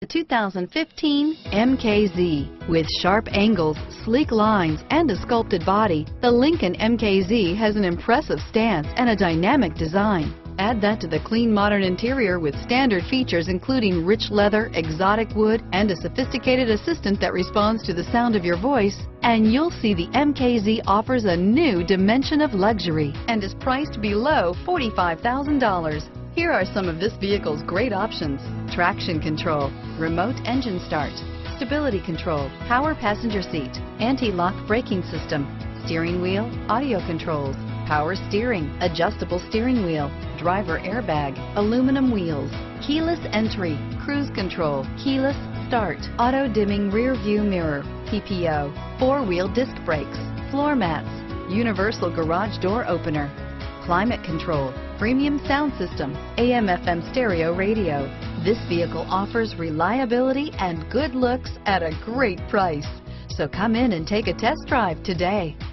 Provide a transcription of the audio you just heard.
The 2015 MKZ. With sharp angles, sleek lines, and a sculpted body, the Lincoln MKZ has an impressive stance and a dynamic design. Add that to the clean modern interior with standard features including rich leather, exotic wood, and a sophisticated assistant that responds to the sound of your voice, and you'll see the MKZ offers a new dimension of luxury and is priced below $45,000. Here are some of this vehicle's great options: traction control, remote engine start, stability control, power passenger seat, anti-lock braking system, steering wheel audio controls, power steering, adjustable steering wheel, driver airbag, aluminum wheels, keyless entry, cruise control, keyless start, auto dimming rear view mirror, PPO, four-wheel disc brakes, floor mats, universal garage door opener, climate control, premium sound system, AM/FM stereo radio. This vehicle offers reliability and good looks at a great price. So come in and take a test drive today.